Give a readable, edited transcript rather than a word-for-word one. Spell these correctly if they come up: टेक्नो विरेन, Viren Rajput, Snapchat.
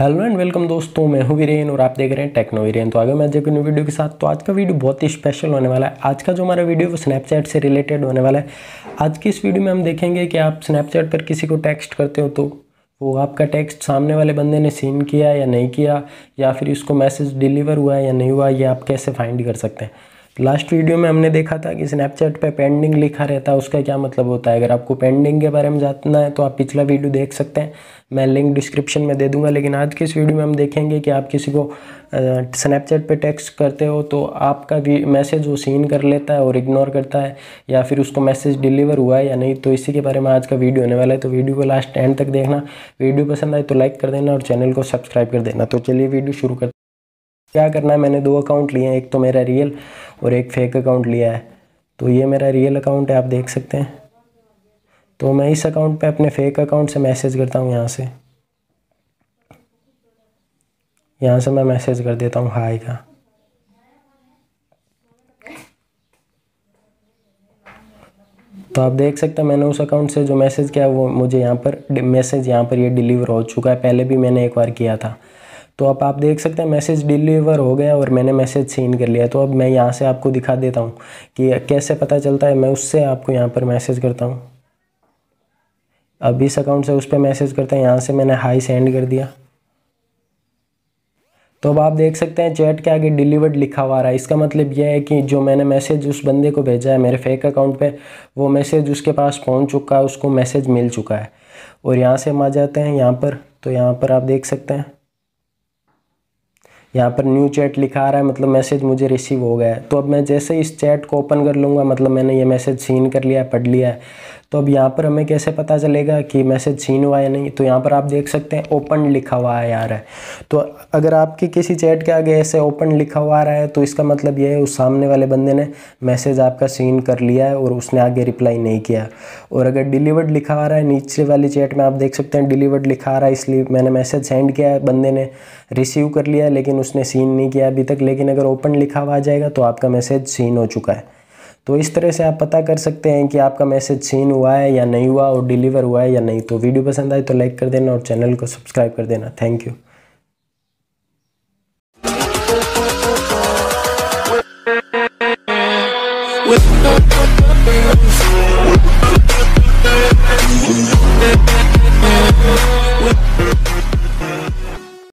Hello and welcome दोस्तों, मैं हूं वीरेन और आप देख रहे हैं टेक्नो विरेन। तो आगे मैं एक न्यू वीडियो के साथ। तो आज का वीडियो बहुत ही स्पेशल होने वाला है। आज का जो हमारा वीडियो वो स्नैपचैट से रिलेटेड होने वाला है। आज की इस वीडियो में हम देखेंगे कि आप स्नैपचैट पर किसी को टेक्स्ट करते हो तो वो आपका टेक्स्ट सामने वाले बंदे ने सीन किया या नहीं किया, या फिर उसको मैसेज डिलीवर हुआ या नहीं हुआ, ये आप कैसे फाइंड कर सकते हैं। लास्ट वीडियो में हमने देखा था कि स्नैपचैट पे पेंडिंग लिखा रहता है, उसका क्या मतलब होता है। अगर आपको पेंडिंग के बारे में जानना है तो आप पिछला वीडियो देख सकते हैं, मैं लिंक डिस्क्रिप्शन में दे दूंगा। लेकिन आज के इस वीडियो में हम देखेंगे कि आप किसी को स्नैपचैट पे टेक्स्ट करते हो तो आपका मैसेज वो सीन कर लेता है और इग्नोर करता है, या फिर उसको मैसेज डिलीवर हुआ है या नहीं, तो इसी के बारे में आज का वीडियो होने वाला है। तो वीडियो को लास्ट एंड तक देखना, वीडियो पसंद आए तो लाइक कर देना और चैनल को सब्सक्राइब कर देना। तो चलिए वीडियो शुरू करते हैं। क्या करना है, मैंने दो अकाउंट लिए हैं, एक तो मेरा रियल और एक फेक अकाउंट लिया है। तो ये मेरा रियल अकाउंट है, आप देख सकते हैं। तो मैं इस अकाउंट पे अपने फेक अकाउंट से मैसेज करता हूँ। यहाँ से मैं मैसेज कर देता हूँ हाय का। तो आप देख सकते हैं मैंने उस अकाउंट से जो मैसेज किया वो मुझे यहाँ पर मैसेज ये डिलीवर हो चुका है। पहले भी मैंने एक बार किया था। तो अब आप देख सकते हैं मैसेज डिलीवर हो गया और मैंने मैसेज सीन कर लिया। तो अब मैं यहाँ से आपको दिखा देता हूँ कि कैसे पता चलता है। मैं उससे आपको यहाँ पर मैसेज करता हूँ, अब इस अकाउंट से उस पर मैसेज करते हैं। यहाँ से मैंने हाई सेंड कर दिया। तो अब आप देख सकते हैं चैट के आगे डिलीवर्ड लिखा हुआ रहा है। इसका मतलब यह है कि जो मैंने मैसेज उस बंदे को भेजा है मेरे फेक अकाउंट पे, वो मैसेज उसके पास पहुँच चुका है, उसको मैसेज मिल चुका है। और यहाँ से हम आ जाते हैं यहाँ पर। तो यहाँ पर आप देख सकते हैं यहाँ पर न्यू चैट लिखा आ रहा है, मतलब मैसेज मुझे रिसीव हो गया है। तो अब मैं जैसे इस चैट को ओपन कर लूँगा, मतलब मैंने ये मैसेज सीन कर लिया है, पढ़ लिया है। तो अब यहाँ पर हमें कैसे पता चलेगा कि मैसेज सीन हुआ या नहीं। तो यहाँ पर आप देख सकते हैं ओपन लिखा हुआ है यार है। तो अगर आपकी किसी चैट के आगे ऐसे ओपन लिखा हुआ आ रहा है तो इसका मतलब ये है उस सामने वाले बंदे ने मैसेज आपका सीन कर लिया है और उसने आगे रिप्लाई नहीं किया। और अगर डिलीवर्ड लिखा आ रहा है, नीचे वाली चैट में आप देख सकते हैं डिलीवर्ड लिखा आ रहा है, इसलिए मैंने मैसेज सेंड किया है, बंदे ने रिसीव कर लिया है लेकिन उसने सीन नहीं किया अभी तक। लेकिन अगर ओपन लिखा हुआ आ जाएगा तो आपका मैसेज सीन हो चुका है। तो इस तरह से आप पता कर सकते हैं कि आपका मैसेज सीन हुआ है या नहीं हुआ और डिलीवर हुआ है या नहीं। तो वीडियो पसंद आए तो लाइक कर देना और चैनल को सब्सक्राइब कर देना। Thank you.